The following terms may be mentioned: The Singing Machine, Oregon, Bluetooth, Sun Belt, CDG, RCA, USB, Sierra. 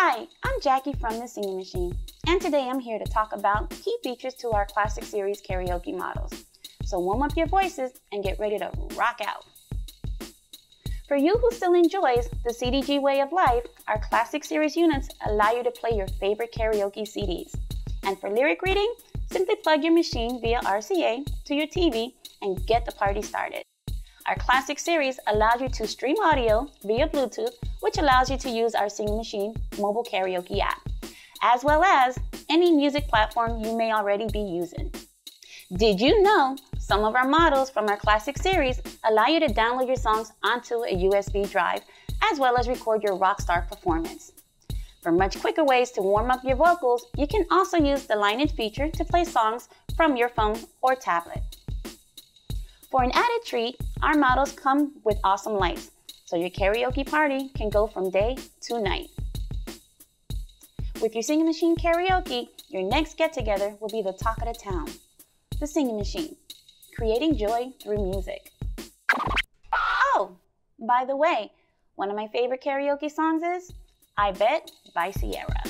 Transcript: Hi, I'm Jackie from The Singing Machine, and today I'm here to talk about key features to our classic series karaoke models. So warm up your voices and get ready to rock out. For you who still enjoys the CDG way of life, our classic series units allow you to play your favorite karaoke CDs. And for lyric reading, simply plug your machine via RCA to your TV and get the party started. Our classic series allows you to stream audio via Bluetooth, which allows you to use our Singing Machine mobile karaoke app, as well as any music platform you may already be using. Did you know some of our models from our classic series allow you to download your songs onto a USB drive, as well as record your rock star performance? For much quicker ways to warm up your vocals, you can also use the line-in feature to play songs from your phone or tablet. For an added treat, our models come with awesome lights, so your karaoke party can go from day to night. With your Singing Machine karaoke, your next get-together will be the talk of the town. The Singing Machine, creating joy through music. Oh, by the way, one of my favorite karaoke songs is I Bet by Sierra.